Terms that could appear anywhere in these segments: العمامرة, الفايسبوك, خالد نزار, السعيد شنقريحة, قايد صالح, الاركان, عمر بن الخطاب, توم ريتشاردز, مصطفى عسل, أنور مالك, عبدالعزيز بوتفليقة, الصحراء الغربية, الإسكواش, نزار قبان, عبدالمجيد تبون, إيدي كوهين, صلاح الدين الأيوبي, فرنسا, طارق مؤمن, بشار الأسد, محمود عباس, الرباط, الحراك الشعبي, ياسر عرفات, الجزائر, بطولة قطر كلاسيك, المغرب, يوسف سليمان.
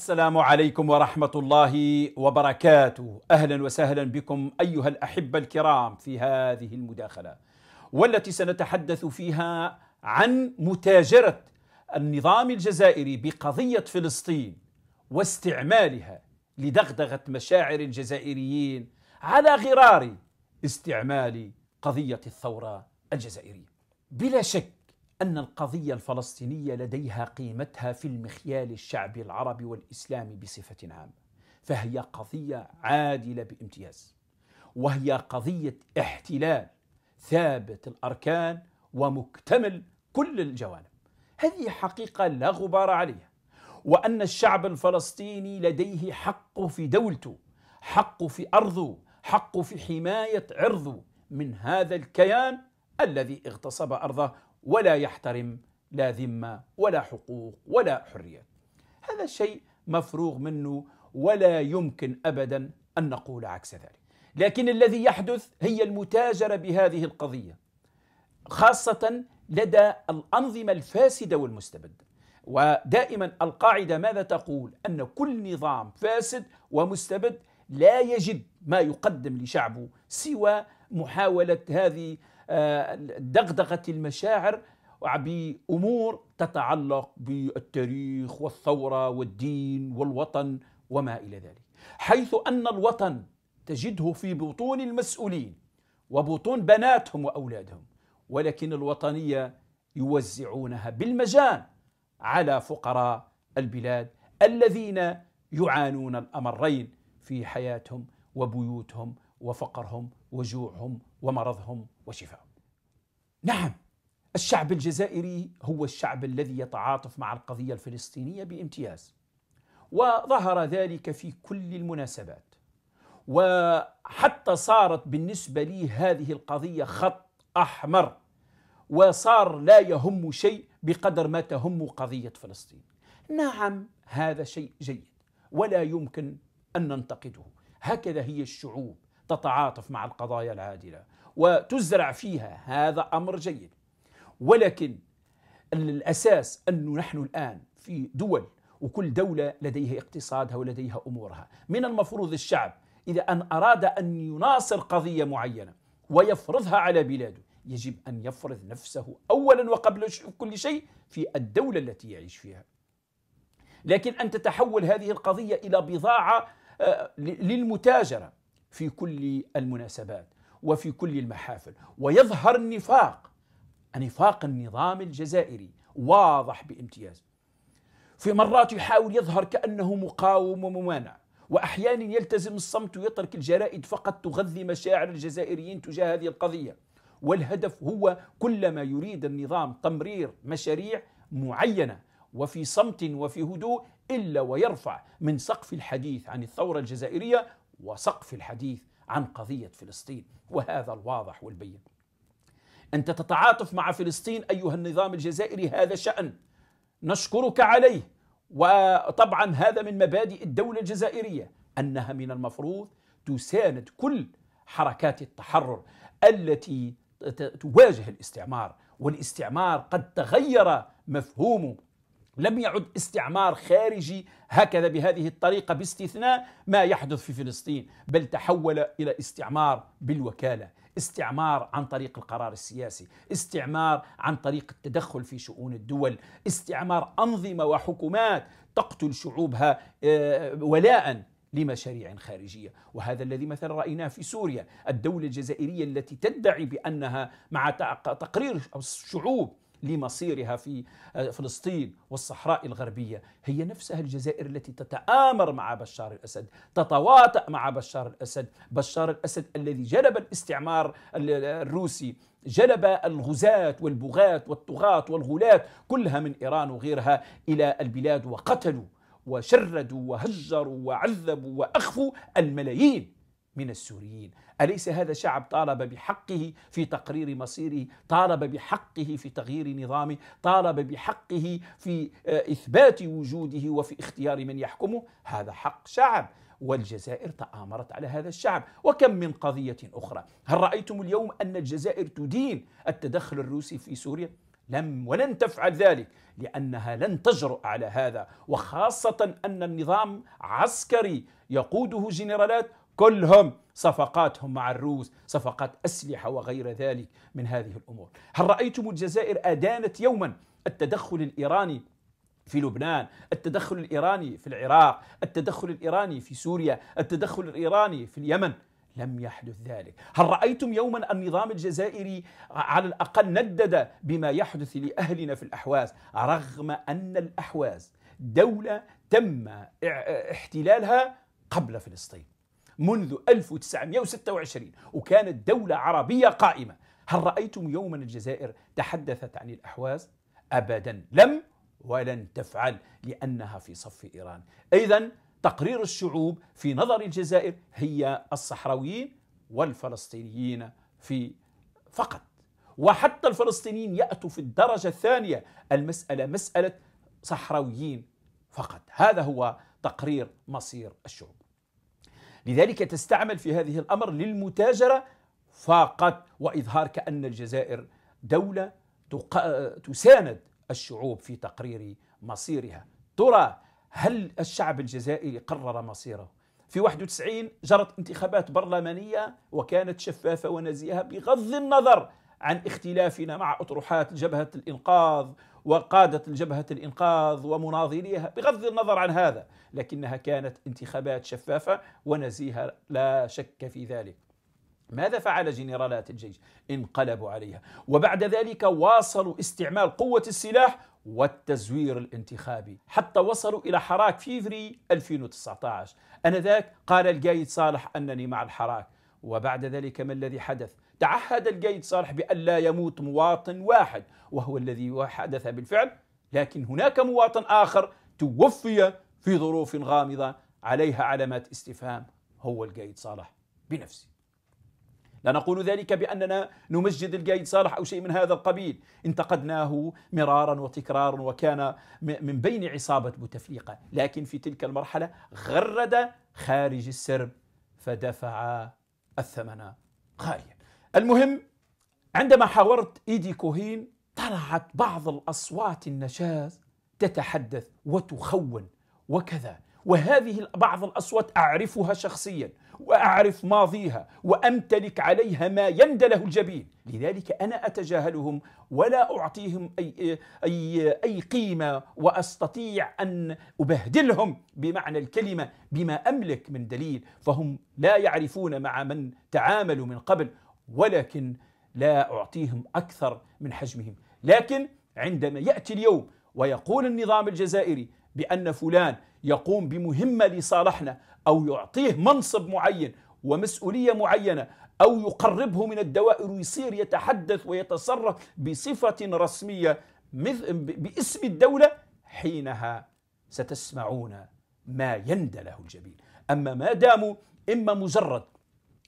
السلام عليكم ورحمة الله وبركاته. أهلا وسهلا بكم أيها الأحبة الكرام في هذه المداخلة، والتي سنتحدث فيها عن متاجرة النظام الجزائري بقضية فلسطين واستعمالها لدغدغة مشاعر الجزائريين على غرار استعمال قضية الثورة الجزائرية. بلا شك أن القضية الفلسطينية لديها قيمتها في المخيال الشعبي العربي والإسلامي بصفة عامة، فهي قضية عادلة بامتياز، وهي قضية احتلال ثابت الأركان ومكتمل كل الجوانب. هذه حقيقة لا غبار عليها، وأن الشعب الفلسطيني لديه حق في دولته، حق في أرضه، حق في حماية عرضه من هذا الكيان الذي اغتصب أرضه ولا يحترم لا ذمة ولا حقوق ولا حريات. هذا الشيء مفروغ منه، ولا يمكن أبدا أن نقول عكس ذلك. لكن الذي يحدث هي المتاجرة بهذه القضية، خاصة لدى الأنظمة الفاسدة والمستبدة. ودائما القاعدة ماذا تقول؟ أن كل نظام فاسد ومستبد لا يجد ما يقدم لشعبه سوى محاولة هذه دغدغة المشاعر بأمور تتعلق بالتاريخ والثورة والدين والوطن وما إلى ذلك، حيث أن الوطن تجده في بطون المسؤولين وبطون بناتهم وأولادهم، ولكن الوطنية يوزعونها بالمجان على فقراء البلاد الذين يعانون الأمرين في حياتهم وبيوتهم وفقرهم وجوعهم ومرضهم وشفاءهم. نعم، الشعب الجزائري هو الشعب الذي يتعاطف مع القضية الفلسطينية بامتياز، وظهر ذلك في كل المناسبات، وحتى صارت بالنسبة لي هذه القضية خط أحمر، وصار لا يهم شيء بقدر ما تهم قضية فلسطين. نعم، هذا شيء جيد ولا يمكن أن ننتقده. هكذا هي الشعوب تتعاطف مع القضايا العادلة وتزرع فيها، هذا أمر جيد. ولكن الأساس أنه نحن الآن في دول، وكل دولة لديها اقتصادها ولديها أمورها. من المفروض الشعب إذا أن أراد أن يناصر قضية معينة ويفرضها على بلاده، يجب أن يفرض نفسه أولا وقبل كل شيء في الدولة التي يعيش فيها. لكن أن تتحول هذه القضية إلى بضاعة للمتاجرة في كل المناسبات وفي كل المحافل، ويظهر نفاق النظام الجزائري واضح بامتياز. في مرات يحاول يظهر كأنه مقاوم وممانع، وأحيانا يلتزم الصمت ويترك الجرائد فقط تغذي مشاعر الجزائريين تجاه هذه القضية. والهدف هو كلما يريد النظام تمرير مشاريع معينة وفي صمت وفي هدوء، إلا ويرفع من سقف الحديث عن الثورة الجزائرية وسقف الحديث عن قضية فلسطين. وهذا الواضح والبين. أنت تتعاطف مع فلسطين أيها النظام الجزائري، هذا شأن نشكرك عليه. وطبعا هذا من مبادئ الدولة الجزائرية، أنها من المفروض تساند كل حركات التحرر التي تواجه الاستعمار. والاستعمار قد تغير مفهومه، لم يعد استعمار خارجي هكذا بهذه الطريقة، باستثناء ما يحدث في فلسطين، بل تحول إلى استعمار بالوكالة، استعمار عن طريق القرار السياسي، استعمار عن طريق التدخل في شؤون الدول، استعمار أنظمة وحكومات تقتل شعوبها ولاء لمشاريع خارجية. وهذا الذي مثلا رأيناه في سوريا. الدولة الجزائرية التي تدعي بأنها مع تقرير الشعوب لمصيرها في فلسطين والصحراء الغربية، هي نفسها الجزائر التي تتآمر مع بشار الأسد، تتواطأ مع بشار الأسد. بشار الأسد الذي جلب الاستعمار الروسي، جلب الغزاة والبغاة والطغاة والغلاة كلها من إيران وغيرها إلى البلاد، وقتلوا وشردوا وهجروا وعذبوا وأخفوا الملايين من السوريين. أليس هذا شعب طالب بحقه في تقرير مصيره، طالب بحقه في تغيير نظامه، طالب بحقه في إثبات وجوده وفي اختيار من يحكمه؟ هذا حق شعب، والجزائر تآمرت على هذا الشعب. وكم من قضية أخرى. هل رأيتم اليوم أن الجزائر تدين التدخل الروسي في سوريا؟ ولن تفعل ذلك لأنها لن تجرؤ على هذا، وخاصة أن النظام عسكري يقوده جنرالات كلهم صفقاتهم مع الروس، صفقات أسلحة وغير ذلك من هذه الأمور. هل رأيتم الجزائر أدانت يوما التدخل الإيراني في لبنان، التدخل الإيراني في العراق، التدخل الإيراني في سوريا، التدخل الإيراني في اليمن؟ لم يحدث ذلك. هل رأيتم يوما النظام الجزائري على الأقل ندد بما يحدث لأهلنا في الأحواز، رغم أن الأحواز دولة تم احتلالها قبل فلسطين منذ 1926 وكانت دولة عربية قائمة؟ هل رأيتم يوما الجزائر تحدثت عن الأحواز؟ أبدا، لم ولن تفعل لأنها في صف إيران. إذن تقرير الشعوب في نظر الجزائر هي الصحراويين والفلسطينيين في فقط، وحتى الفلسطينيين يأتوا في الدرجة الثانية، المسألة مسألة صحراويين فقط. هذا هو تقرير مصير الشعوب، لذلك تستعمل في هذه الأمر للمتاجرة فقط، وإظهار كأن الجزائر دولة تساند الشعوب في تقرير مصيرها. ترى هل الشعب الجزائري قرر مصيره؟ في 91 جرت انتخابات برلمانية وكانت شفافة ونزيهة، بغض النظر عن اختلافنا مع أطروحات جبهة الإنقاذ وقادة جبهة الإنقاذ ومناضليها، بغض النظر عن هذا، لكنها كانت انتخابات شفافة ونزيهة لا شك في ذلك. ماذا فعل جنرالات الجيش؟ انقلبوا عليها، وبعد ذلك واصلوا استعمال قوة السلاح والتزوير الانتخابي حتى وصلوا إلى حراك فيفري 2019. أنذاك قال القايد صالح أنني مع الحراك، وبعد ذلك ما الذي حدث؟ تعهد القايد صالح بأن لا يموت مواطن واحد، وهو الذي حدث بالفعل، لكن هناك مواطن آخر توفي في ظروف غامضة عليها علامات استفهام، هو القايد صالح بنفسه. لا نقول ذلك بأننا نمجد القايد صالح أو شيء من هذا القبيل، انتقدناه مرارا وتكرارا وكان من بين عصابة بوتفليقة، لكن في تلك المرحلة غرد خارج السرب فدفع الثمن غاليا. المهم، عندما حاورت إيدي كوهين طلعت بعض الأصوات النشاز تتحدث وتخون وكذا، وهذه بعض الأصوات أعرفها شخصيا وأعرف ماضيها وأمتلك عليها ما يندى له الجبين، لذلك أنا أتجاهلهم ولا أعطيهم أي قيمة، وأستطيع أن أبهدلهم بمعنى الكلمة بما أملك من دليل، فهم لا يعرفون مع من تعاملوا من قبل، ولكن لا أعطيهم أكثر من حجمهم. لكن عندما يأتي اليوم ويقول النظام الجزائري بأن فلان يقوم بمهمة لصالحنا أو يعطيه منصب معين ومسؤولية معينة أو يقربه من الدوائر ويصير يتحدث ويتصرف بصفة رسمية باسم الدولة، حينها ستسمعون ما يندى له الجبين. أما ما داموا إما مجرد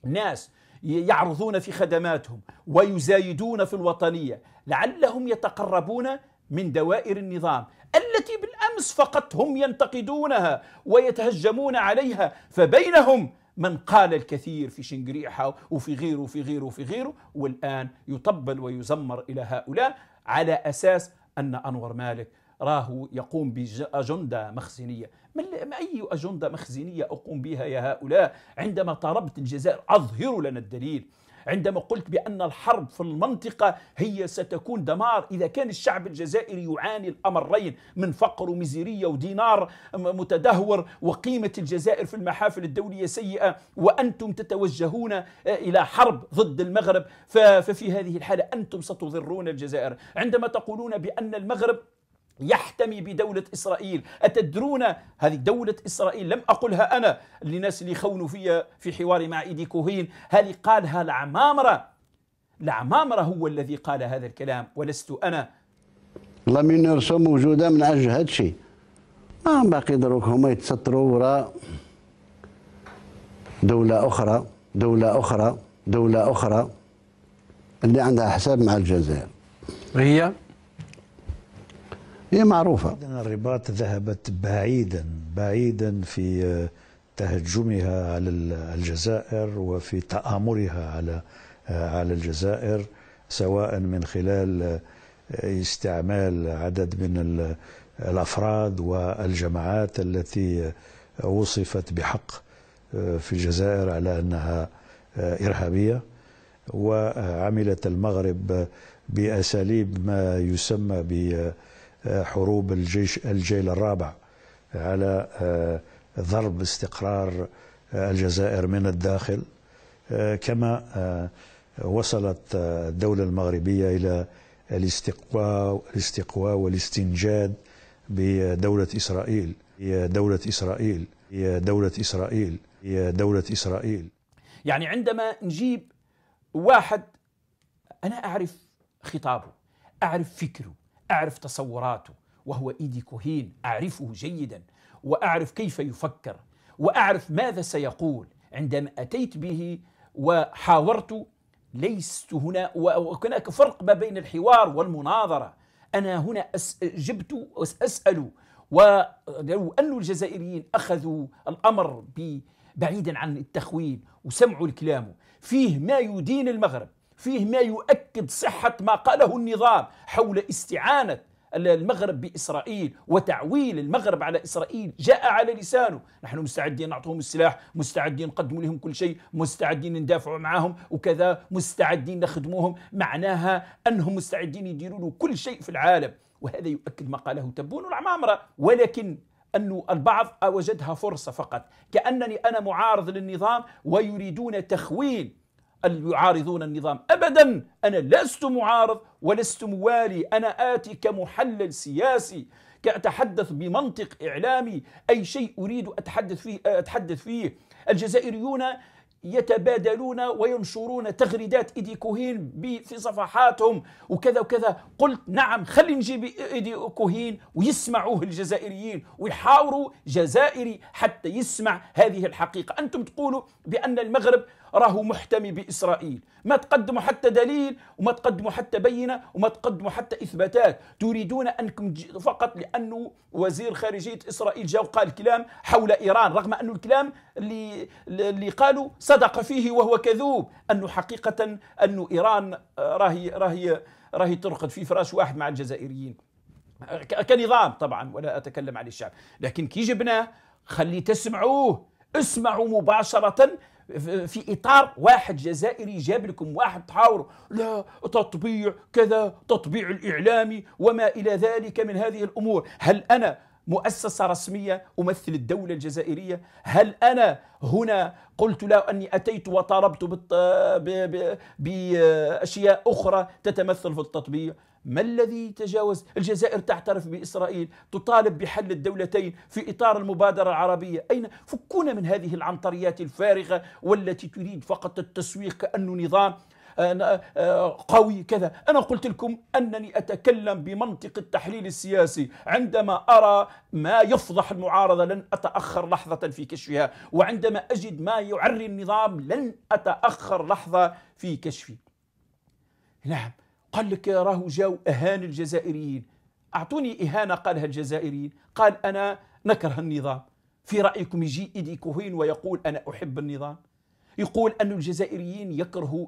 ناس يعرضون في خدماتهم ويزايدون في الوطنية، لعلهم يتقربون من دوائر النظام التي بالأمس فقط هم ينتقدونها ويتهجمون عليها، فبينهم من قال الكثير في شنقريحة وفي غيره وفي غيره وفي غيره، والآن يطبل ويزمر إلى هؤلاء على أساس أن أنور مالك راه يقوم بأجندة مخزنية. ما أي أجندة مخزنية أقوم بها يا هؤلاء؟ عندما طلبت الجزائر أظهروا لنا الدليل، عندما قلت بأن الحرب في المنطقة هي ستكون دمار إذا كان الشعب الجزائري يعاني الأمرين من فقر ومزيرية ودينار متدهور وقيمة الجزائر في المحافل الدولية سيئة، وأنتم تتوجهون إلى حرب ضد المغرب، ففي هذه الحالة أنتم ستضرون الجزائر. عندما تقولون بأن المغرب يحتمي بدولة إسرائيل، أتدرون هذه دولة إسرائيل؟ لم أقلها أنا، للناس اللي خونوا فيها في حواري مع إيدي كوهين، هذه قالها العمامرة. العمامرة هو الذي قال هذا الكلام ولست أنا. والله من رسوم موجودة من أجل هذا الشيء، باقي دروك هما يتستروا وراء دولة أخرى دولة أخرى دولة أخرى اللي عندها حساب مع الجزائر، هي معروفة. الرباط ذهبت بعيدا بعيدا في تهجمها على الجزائر وفي تآمرها على الجزائر، سواء من خلال استعمال عدد من الأفراد والجماعات التي وصفت بحق في الجزائر على أنها إرهابية. وعملت المغرب بأساليب ما يسمى بحروب الجيل الرابع على ضرب استقرار الجزائر من الداخل، كما وصلت الدولة المغربية إلى الاستقواء والاستنجاد بدولة إسرائيل. يعني عندما نجيب واحد أنا أعرف خطابه، أعرف فكره، أعرف تصوراته، وهو إيدي كوهين، أعرفه جيدا وأعرف كيف يفكر وأعرف ماذا سيقول. عندما أتيت به وحاورته ليست هنا، وهناك فرق ما بين الحوار والمناظرة، أنا هنا جبت وأسأل. ولو أن الجزائريين أخذوا الأمر بعيدا عن التخويل وسمعوا الكلام، فيه ما يدين المغرب، فيه ما يؤكد صحة ما قاله النظام حول استعانة المغرب بإسرائيل وتعويل المغرب على إسرائيل. جاء على لسانه نحن مستعدين نعطوهم السلاح، مستعدين نقدموا لهم كل شيء، مستعدين ندافعوا معهم وكذا، مستعدين نخدموهم. معناها أنهم مستعدين يديروا له كل شيء في العالم، وهذا يؤكد ما قاله تبون العمامرة. ولكن أن البعض وجدها فرصة فقط، كأنني أنا معارض للنظام ويريدون تخويل يعارضون النظام. أبدا، أنا لست معارض ولست موالي، أنا آتي كمحلل سياسي، كأتحدث بمنطق إعلامي، أي شيء أريد أتحدث فيه. الجزائريون يتبادلون وينشرون تغريدات إيدي كوهين في صفحاتهم وكذا وكذا. قلت نعم، خلي نجيب إيدي كوهين ويسمعوه الجزائريين ويحاوروا جزائري حتى يسمع هذه الحقيقة. أنتم تقولوا بأن المغرب راهو محتمي بإسرائيل، ما تقدموا حتى دليل وما تقدموا حتى بينة وما تقدموا حتى إثباتات. تريدون أنكم فقط لأنه وزير خارجية إسرائيل جاء وقال كلام حول إيران، رغم أنه الكلام اللي قالوا صدق فيه وهو كذوب، أنه حقيقة أنه إيران راهي ترقد في فراش واحد مع الجزائريين كنظام طبعا، ولا أتكلم عن الشعب. لكن كي جبناه خلي تسمعوه، اسمعوا مباشرة في إطار واحد جزائري جاب لكم واحد تحاور لا تطبيع كذا، تطبيع الإعلامي وما إلى ذلك من هذه الأمور. هل أنا مؤسسة رسمية أمثل الدولة الجزائرية؟ هل أنا هنا قلت له أني أتيت وطالبت بأشياء أخرى تتمثل في التطبيع؟ ما الذي تجاوز؟ الجزائر تعترف بإسرائيل، تطالب بحل الدولتين في إطار المبادرة العربية. أين؟ فكونا من هذه العنطريات الفارغة والتي تريد فقط التسويق كأنه نظام قوي كذا. أنا قلت لكم أنني أتكلم بمنطق التحليل السياسي عندما أرى ما يفضح المعارضة لن أتأخر لحظة في كشفها، وعندما أجد ما يعري النظام لن أتأخر لحظة في كشفه. نعم، قال لك راهو جاو أهان الجزائريين. أعطوني إهانة قالها الجزائريين، قال أنا نكره النظام. في رأيكم يجي إيدي كوهين ويقول أنا أحب النظام؟ يقول أن الجزائريين يكرهوا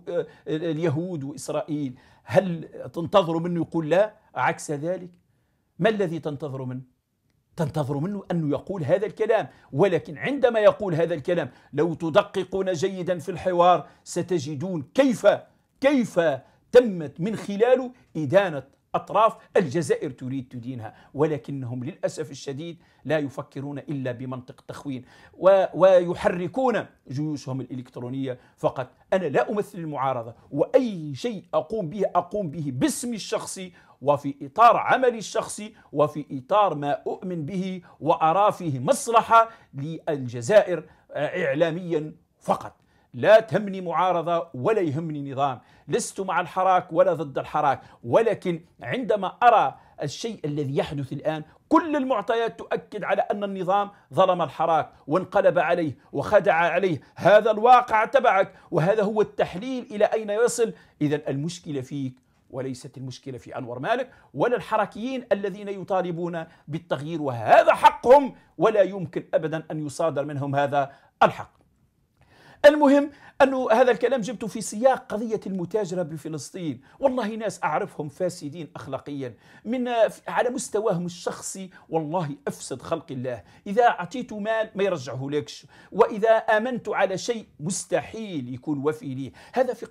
اليهود وإسرائيل، هل تنتظروا منه يقول لا؟ عكس ذلك، ما الذي تنتظروا منه؟ تنتظروا منه أنه يقول هذا الكلام. ولكن عندما يقول هذا الكلام لو تدققون جيدا في الحوار ستجدون كيف تمت من خلاله إدانة أطراف الجزائر تريد تدينها. ولكنهم للأسف الشديد لا يفكرون إلا بمنطق التخوين ويحركون جيوشهم الإلكترونية فقط. أنا لا أمثل المعارضة، وأي شيء أقوم به باسمي الشخصي وفي إطار عملي الشخصي وفي إطار ما أؤمن به وأرى فيه مصلحة للجزائر إعلاميا فقط. لا تهمني معارضة ولا يهمني نظام، لست مع الحراك ولا ضد الحراك. ولكن عندما أرى الشيء الذي يحدث الآن، كل المعطيات تؤكد على أن النظام ظلم الحراك وانقلب عليه وخدع عليه، هذا الواقع تبعك وهذا هو التحليل إلى أين يصل. إذن المشكلة فيك وليست المشكلة في أنور مالك ولا الحركيين الذين يطالبون بالتغيير، وهذا حقهم ولا يمكن أبدا أن يصادر منهم هذا الحق. المهم أنه هذا الكلام جبته في سياق قضية المتاجرة بفلسطين. والله ناس أعرفهم فاسدين أخلاقيا من على مستواهم الشخصي، والله أفسد خلق الله. إذا أعطيت مال ما يرجعه لكش، وإذا آمنت على شيء مستحيل يكون وفي لي. هذا في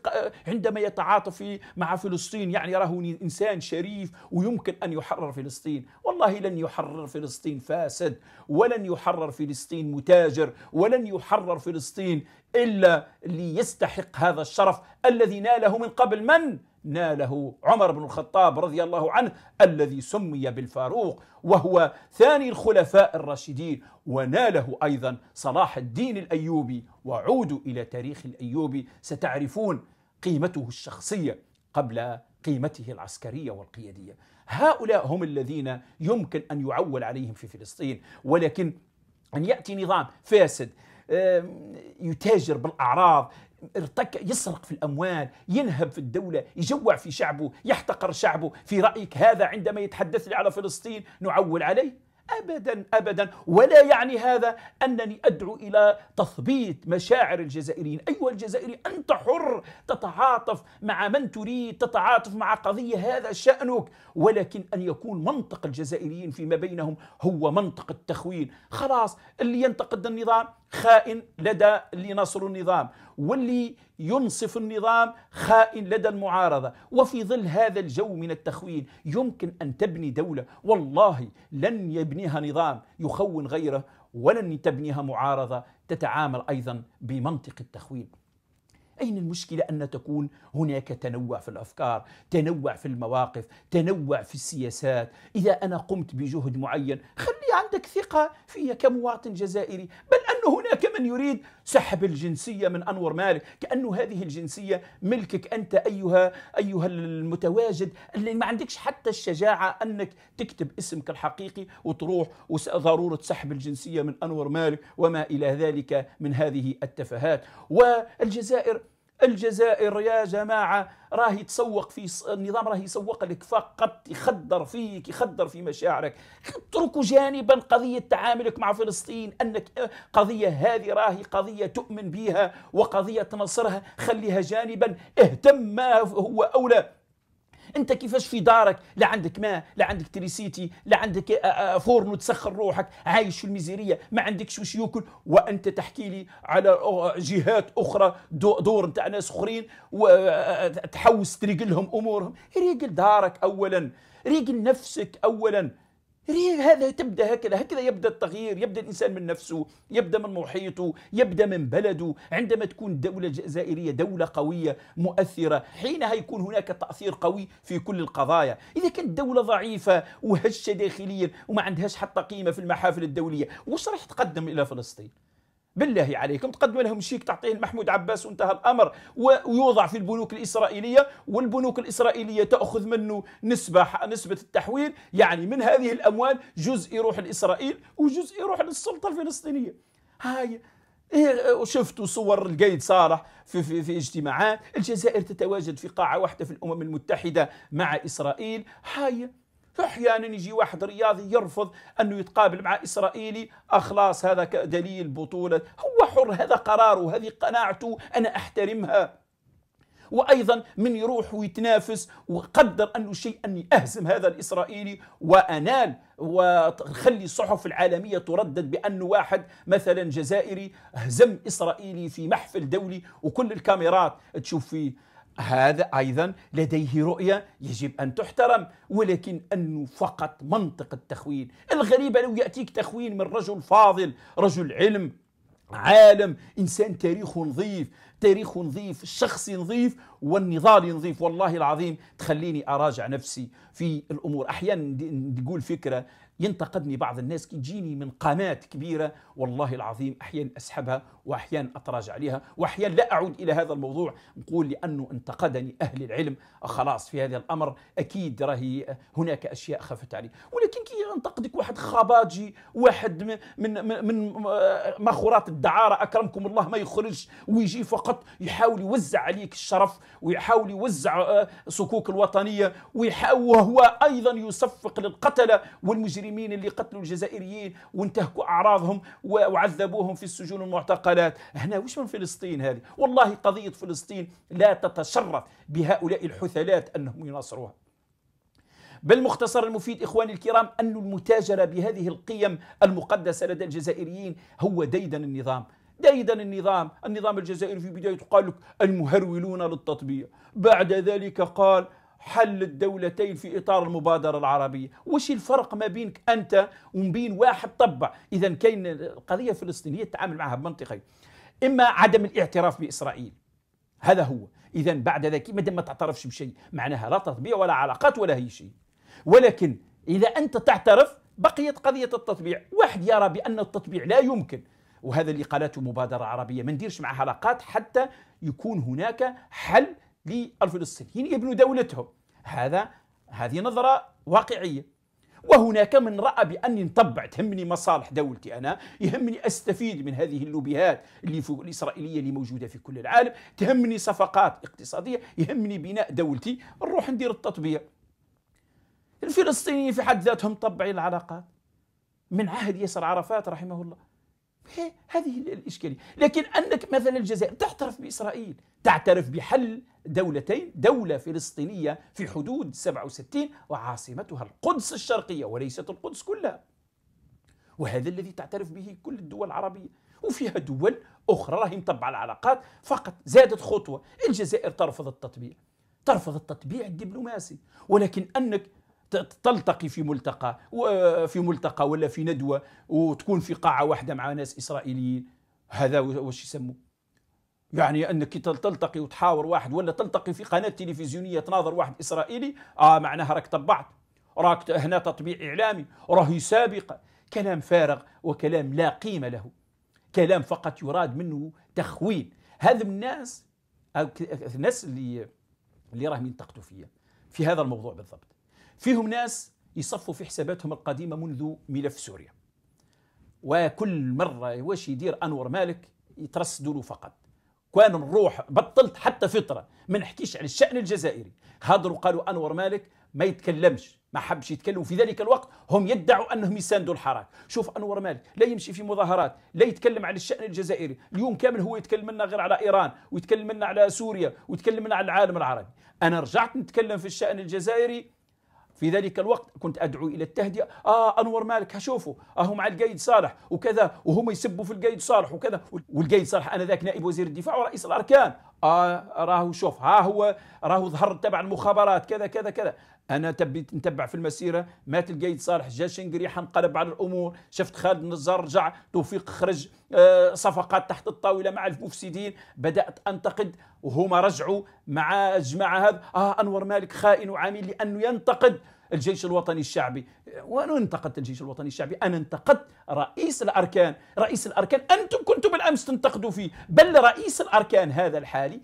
عندما يتعاطف مع فلسطين يعني راه إنسان شريف ويمكن أن يحرر فلسطين. والله لن يحرر فلسطين فاسد، ولن يحرر فلسطين متاجر، ولن يحرر فلسطين إلا اللي يستحق هذا الشرف الذي ناله من قبل. من ناله؟ عمر بن الخطاب رضي الله عنه الذي سمي بالفاروق وهو ثاني الخلفاء الراشدين، وناله أيضا صلاح الدين الأيوبي. وعودوا إلى تاريخ الأيوبي ستعرفون قيمته الشخصية قبل قيمته العسكرية والقيادية. هؤلاء هم الذين يمكن أن يعول عليهم في فلسطين. ولكن أن يأتي نظام فاسد يتاجر بالأعراض، يسرق في الأموال، ينهب في الدولة، يجوع في شعبه، يحتقر شعبه، في رأيك هذا عندما يتحدث لي على فلسطين نعول عليه؟ أبدا أبدا. ولا يعني هذا أنني أدعو إلى تثبيط مشاعر الجزائريين. أيها الجزائري، أنت حر، تتعاطف مع من تريد، تتعاطف مع قضية هذا شأنك، ولكن أن يكون منطق الجزائريين فيما بينهم هو منطق التخوين. خلاص، اللي ينتقد النظام خائن لدى اللي ناصروا النظام، واللي ينصف النظام خائن لدى المعارضة. وفي ظل هذا الجو من التخوين يمكن أن تبني دولة. والله لن يبنيها نظام يخون غيره، ولن تبنيها معارضة تتعامل أيضا بمنطق التخوين. أين المشكلة أن تكون هناك تنوع في الأفكار، تنوع في المواقف، تنوع في السياسات؟ إذا أنا قمت بجهد معين خلي عندك ثقة فيا كمواطن جزائري. بل أن هناك من يريد سحب الجنسية من أنور مالك، كأنه هذه الجنسية ملكك أنت أيها المتواجد اللي ما عندكش حتى الشجاعة أنك تكتب اسمك الحقيقي وتروح وضرورة سحب الجنسية من أنور مالك وما إلى ذلك من هذه التفاهات. الجزائر يا جماعة راهي تسوق في النظام، راهي يسوق لك فقط، يخدر فيك، يخدر في مشاعرك. اتركوا جانبا قضية تعاملك مع فلسطين، أنك قضية هذه راهي قضية تؤمن بها وقضية تنصرها، خليها جانبا. اهتم ما هو أولى. أنت كيفاش في دارك لا عندك ماء، لا عندك تريسيتي، لا عندك فرن وتسخن روحك، عايش في الميزيرية، ما عندكش وش ياكل، وأنت تحكي لي على جهات أخرى دور نتاع ناس أخرين وتحوس تريقلهم أمورهم. ريقل دارك أولا، ريقل نفسك أولا. هذا تبدا هكذا يبدا التغيير. يبدا الانسان من نفسه، يبدا من محيطه، يبدا من بلده. عندما تكون الدوله الجزائريه دوله قويه مؤثره، حينها يكون هناك تاثير قوي في كل القضايا. اذا كانت دوله ضعيفه وهشه داخليا وما عندهاش حتى قيمه في المحافل الدوليه، واش راح تقدم الى فلسطين؟ بالله عليكم، تقدم لهم شيك تعطيه محمود عباس وانتهى الأمر، ويوضع في البنوك الإسرائيلية، والبنوك الإسرائيلية تأخذ منه نسبة التحويل. يعني من هذه الأموال جزء يروح لإسرائيل وجزء يروح للسلطة الفلسطينية. هاي شفتوا صور القايد صالح في اجتماعات. الجزائر تتواجد في قاعة واحدة في الأمم المتحدة مع إسرائيل. هاي أحيانا يجي واحد رياضي يرفض أنه يتقابل مع إسرائيلي، أخلاص هذا دليل بطولة. هو حر، هذا قراره، هذه قناعته، أنا أحترمها. وأيضا من يروح ويتنافس وقدر أنه شيء أني أهزم هذا الإسرائيلي وأنال، وخلي الصحف العالمية تردد بأنه واحد مثلا جزائري هزم إسرائيلي في محفل دولي وكل الكاميرات تشوف فيه. هذا أيضا لديه رؤية يجب أن تحترم، ولكن أنه فقط منطق التخوين. الغريبة لو يأتيك تخوين من رجل فاضل، رجل علم، عالم، إنسان تاريخه نظيف، تاريخه نظيف، شخصي نظيف، والنضال نظيف. والله العظيم تخليني أراجع نفسي في الأمور. أحيانا نقول فكرة ينتقدني بعض الناس، تجيني من قامات كبيرة، والله العظيم أحيانا أسحبها وأحيانا أتراجع عليها، وأحيانا لا أعود إلى هذا الموضوع. نقول لأنه انتقدني أهل العلم خلاص في هذا الأمر أكيد راهي هناك أشياء خفت عليه. ولكن كي ينتقدك واحد خباجي، واحد من مخورات الدعارة أكرمكم الله ما يخرج، ويجي فقط فقط يحاول يوزع عليك الشرف ويحاول يوزع صكوك الوطنية، وهو أيضا يصفق للقتلة والمجرمين اللي قتلوا الجزائريين وانتهكوا أعراضهم وعذبوهم في السجون والمعتقلات. هنا وش من فلسطين هذه؟ والله قضية فلسطين لا تتشرف بهؤلاء الحثلات أنهم يناصروها. بالمختصر المفيد إخواني الكرام، أن المتاجرة بهذه القيم المقدسة لدى الجزائريين هو ديدن النظام. ديدن النظام الجزائري في بداية قال لك المهرولون للتطبيع، بعد ذلك قال حل الدولتين في إطار المبادرة العربية. وش الفرق ما بينك أنت وبين واحد طبع؟ إذا كاين القضية الفلسطينية تتعامل معها بمنطقين، إما عدم الاعتراف بإسرائيل، هذا هو، إذا بعد ذلك ما تعترفش بشيء معناها لا تطبيع ولا علاقات ولا هي شيء. ولكن إذا أنت تعترف بقيت قضية التطبيع، واحد يرى بأن التطبيع لا يمكن، وهذا اللي قالته مبادرة عربية ما نديرش معها علاقات حتى يكون هناك حل للفلسطينيين يبنوا دولتهم، هذه نظرة واقعية. وهناك من رأى بأني نطبع تهمني مصالح دولتي، أنا يهمني أستفيد من هذه اللوبيهات الإسرائيلية اللي موجودة في كل العالم، تهمني صفقات اقتصادية، يهمني بناء دولتي، نروح ندير التطبيع. الفلسطينيين في حد ذاتهم طبعين العلاقات من عهد ياسر عرفات رحمه الله. هذه الإشكالية. لكن أنك مثلا الجزائر تعترف بإسرائيل، تعترف بحل دولتين، دولة فلسطينية في حدود 67 وعاصمتها القدس الشرقية وليست القدس كلها، وهذا الذي تعترف به كل الدول العربية، وفيها دول أخرى راهي مطبعة العلاقات فقط زادت خطوة. الجزائر ترفض التطبيع، ترفض التطبيع الدبلوماسي، ولكن أنك تلتقي في ملتقى ولا في ندوة وتكون في قاعة واحدة مع ناس إسرائيليين، هذا واش يسموه؟ يعني أنك تلتقي وتحاور واحد، ولا تلتقي في قناة تلفزيونية تناظر واحد إسرائيلي، معناها راك طبعت، راك هنا تطبيع إعلامي، راهي سابقة. كلام فارغ وكلام لا قيمة له، كلام فقط يراد منه تخوين. هذا من الناس اللي راهم ينتقدوا فيها في هذا الموضوع بالضبط، فيهم ناس يصفوا في حساباتهم القديمة منذ ملف سوريا، وكل مرة واش يدير أنور مالك يترصدوا له فقط. كان نروح بطلت حتى فترة ما نحكيش على الشأن الجزائري، هضروا قالوا أنور مالك ما يتكلمش، ما حبش يتكلم. في ذلك الوقت هم يدعوا أنهم يساندوا الحراك. شوف أنور مالك لا يمشي في مظاهرات، لا يتكلم عن الشأن الجزائري، اليوم كامل هو يتكلم لنا غير على إيران، ويتكلم لنا على سوريا، ويتكلم لنا على العالم العربي. أنا رجعت نتكلم في الشأن الجزائري في ذلك الوقت، كنت أدعو إلى التهدئة. أنور مالك هشوفوا مع القايد صالح وكذا، وهم يسبوا في القايد صالح وكذا، والقايد صالح أنا ذاك نائب وزير الدفاع ورئيس الأركان، راهو شوف هو راهو ظهر تبع المخابرات كذا كذا كذا. أنا تبيت نتبع في المسيرة، مات القايد صالح، جا شنقريحة انقلب على الأمور، شفت خالد نزار رجع، توفيق خرج، صفقات تحت الطاولة مع المفسدين، بدأت أنتقد وهما رجعوا مع الجماعة هذا. أنور مالك خائن وعميل لأنه ينتقد الجيش الوطني الشعبي. وأنا انتقدت الجيش الوطني الشعبي، أنا انتقدت رئيس الأركان. رئيس الأركان أنتم كنتم بالأمس تنتقدوا فيه، بل رئيس الأركان هذا الحالي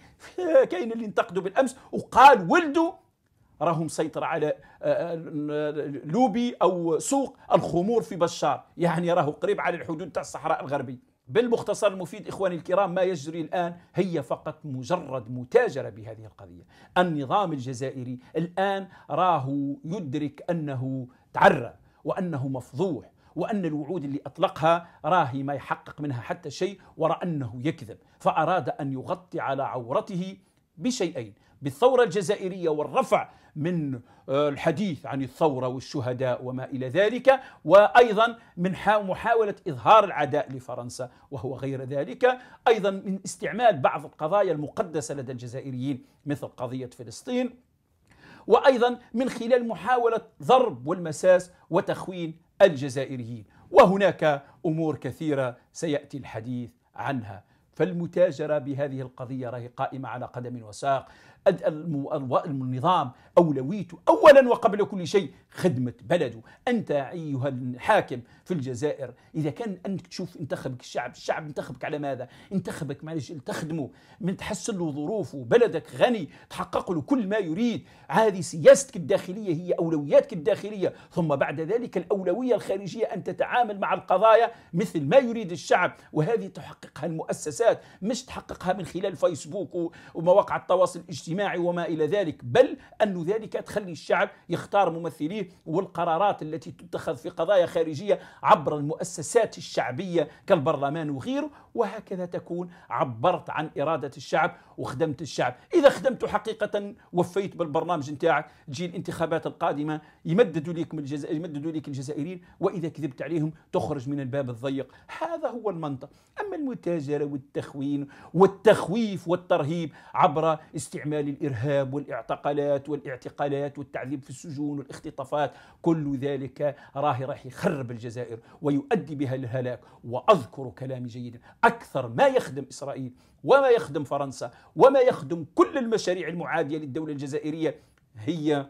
كاين اللي انتقدوا بالأمس وقال ولده راهو مسيطر على لوبي أو سوق الخمور في بشار، يعني راهو قريب على الحدود تاع الصحراء الغربية. بالمختصر المفيد إخواني الكرام، ما يجري الآن هي فقط مجرد متاجرة بهذه القضية. النظام الجزائري الآن راه يدرك أنه تعرى وأنه مفضوح، وأن الوعود اللي أطلقها راهي ما يحقق منها حتى شيء، ورأى أنه يكذب، فأراد أن يغطي على عورته بشيئين، بالثورة الجزائرية والرفع من الحديث عن الثورة والشهداء وما إلى ذلك، وأيضا من محاولة إظهار العداء لفرنسا وهو غير ذلك، أيضا من استعمال بعض القضايا المقدسة لدى الجزائريين مثل قضية فلسطين، وأيضا من خلال محاولة ضرب والمساس وتخوين الجزائريين. وهناك أمور كثيرة سيأتي الحديث عنها. فالمتاجرة بهذه القضية راهي قائمة على قدم وساق. النظام أولويته أولا وقبل كل شيء خدمة بلده. أنت أيها الحاكم في الجزائر، إذا كان أنت تشوف انتخبك الشعب، الشعب انتخبك على ماذا؟ انتخبك معلش تخدمه، من تحسن له ظروفه، بلدك غني تحقق له كل ما يريد، هذه سياستك الداخلية، هي أولوياتك الداخلية، ثم بعد ذلك الأولوية الخارجية أن تتعامل مع القضايا مثل ما يريد الشعب، وهذه تحققها المؤسسات الحسابات، مش تحققها من خلال فيسبوك ومواقع التواصل الاجتماعي وما إلى ذلك، بل أن ذلك تخلي الشعب يختار ممثليه، والقرارات التي تتخذ في قضايا خارجية عبر المؤسسات الشعبية كالبرلمان وغيره، وهكذا تكون عبرت عن إرادة الشعب وخدمت الشعب. إذا خدمت حقيقة وفيت بالبرنامج نتاعك، تجي الانتخابات القادمة يمددوا ليك الجزائريين، وإذا كذبت عليهم تخرج من الباب الضيق. هذا هو المنطق. أما المتاجرة والتخوين والتخويف والترهيب عبر استعمال الإرهاب والاعتقالات والتعذيب في السجون والاختطافات، كل ذلك راح يخرب الجزائر ويؤدي بها للهلاك. وأذكر كلامي جيدا، أكثر ما يخدم إسرائيل وما يخدم فرنسا وما يخدم كل المشاريع المعادية للدولة الجزائرية هي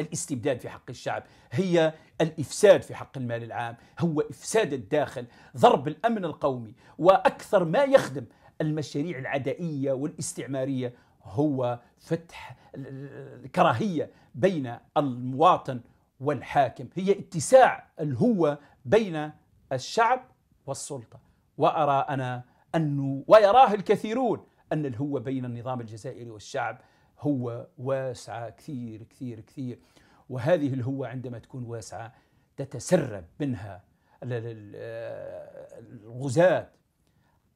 الاستبداد في حق الشعب، هي الإفساد في حق المال العام، هو إفساد الداخل، ضرب الأمن القومي. وأكثر ما يخدم المشاريع العدائية والاستعمارية هو فتح الكراهية بين المواطن والحاكم، هي اتساع الهوة بين الشعب والسلطة. وأرى أنا أنه ويراه الكثيرون أن الهوة بين النظام الجزائري والشعب هو واسعة كثير كثير كثير، وهذه الهوة عندما تكون واسعة تتسرب منها الغزاة،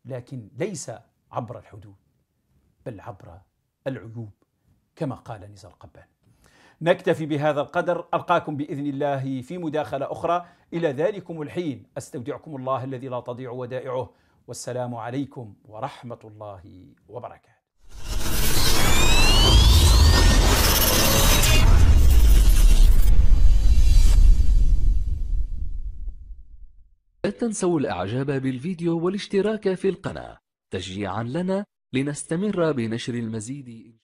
لكن ليس عبر الحدود بل عبر العيوب كما قال نزار قبان. نكتفي بهذا القدر، ألقاكم بإذن الله في مداخلة أخرى، إلى ذلكم الحين أستودعكم الله الذي لا تضيع ودائعه، والسلام عليكم ورحمة الله وبركاته. لا تنسوا الإعجاب بالفيديو والاشتراك في القناة تشجيعا لنا لنستمر بنشر المزيد.